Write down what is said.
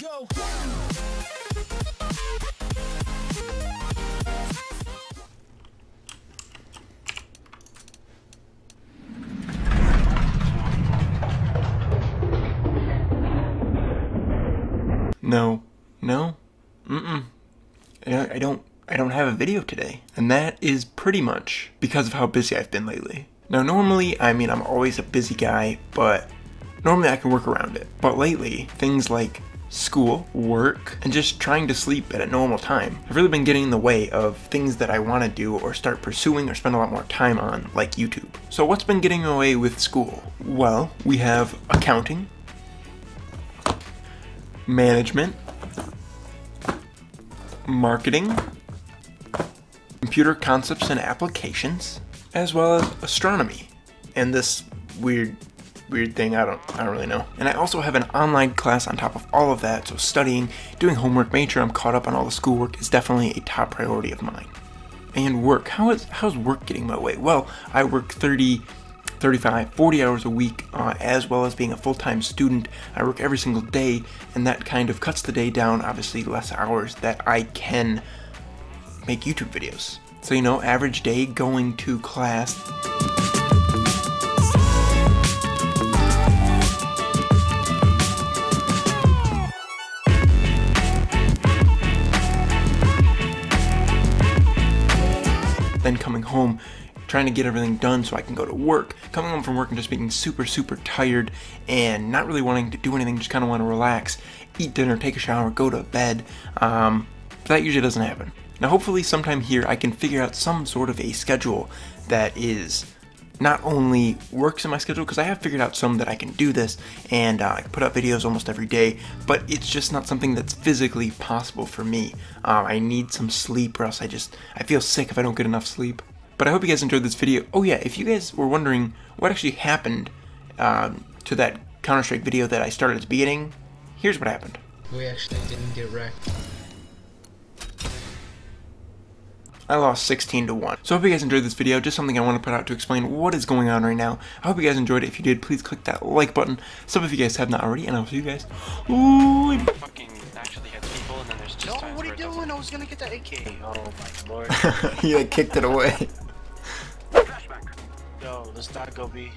go. No, no, I don't have a video today. And that is pretty much because of how busy I've been lately. Now normally, I mean, I'm always a busy guy, but normally I can work around it. But lately, things like school, work, and just trying to sleep at a normal time have really been getting in the way of things that I want to do or start pursuing or spend a lot more time on, like YouTube. So what's been getting away with school? Well, we have accounting, management, marketing, computer concepts and applications, as well as astronomy, and this weird thing I don't really know. And I also have an online class on top of all of that, so studying, doing homework, making sure I'm caught up on all the schoolwork is definitely a top priority of mine. And work, how's work getting my way? Well, I work 30, 35, 40 hours a week, as well as being a full-time student. I work every single day, and that kind of cuts the day down, obviously less hours that I can make YouTube videos. So, you know, average day going to class. Then coming home, trying to get everything done so I can go to work. Coming home from work and just being super, super tired and not really wanting to do anything, just kind of want to relax, eat dinner, take a shower, go to bed. But that usually doesn't happen. Now hopefully sometime here I can figure out some sort of a schedule that is not only works in my schedule, because I have figured out some that I can do this and I put out videos almost every day, but it's just not something that's physically possible for me. I need some sleep or else I feel sick if I don't get enough sleep. But I hope you guys enjoyed this video. Oh yeah, if you guys were wondering what actually happened to that Counter-Strike video that I started at the beginning, here's what happened. We actually didn't get wrecked. I lost 16-1. So I hope you guys enjoyed this video, just something I want to put out to explain what is going on right now. I hope you guys enjoyed it. If you did, please click that like button. Some of you guys have not already, and I'll see you guys. Ooh, it fucking actually hits people, and then there's just times where it doesn't. No, what are you doing? I was gonna get that AK. Oh my lord. You kicked it away. Yo, let's not go B.